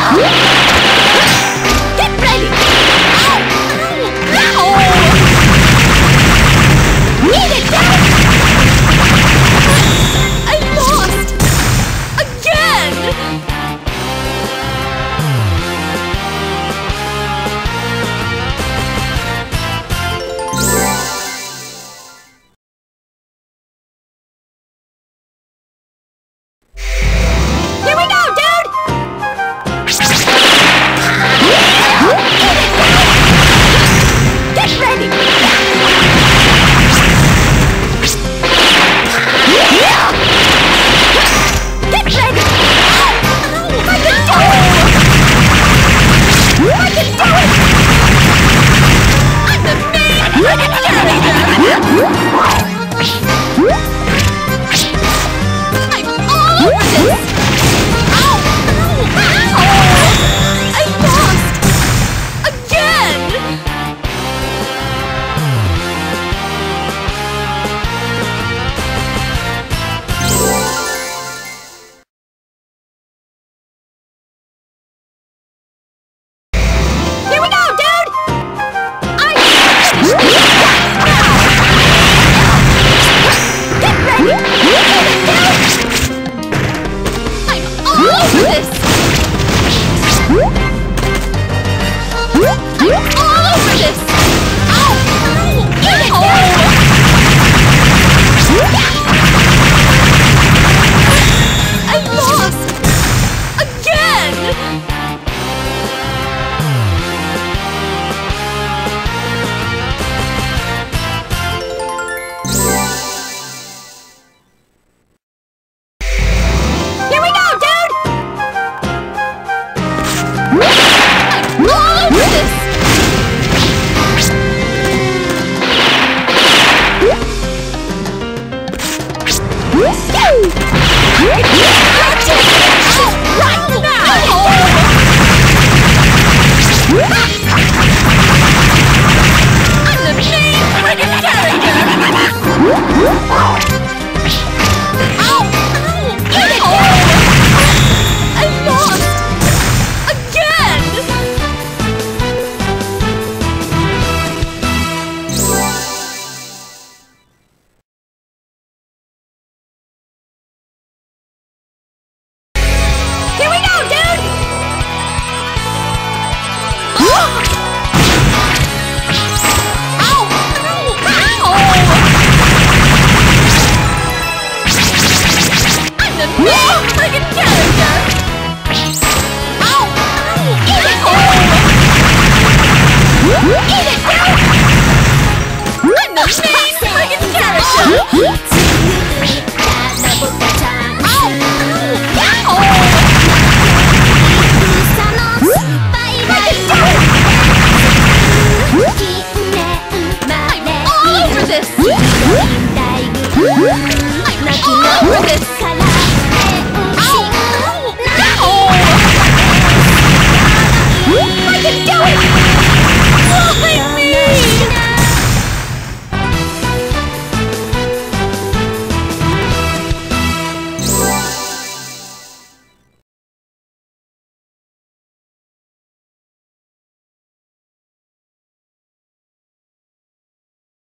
Eat it, bro! I'm the main friggin' character!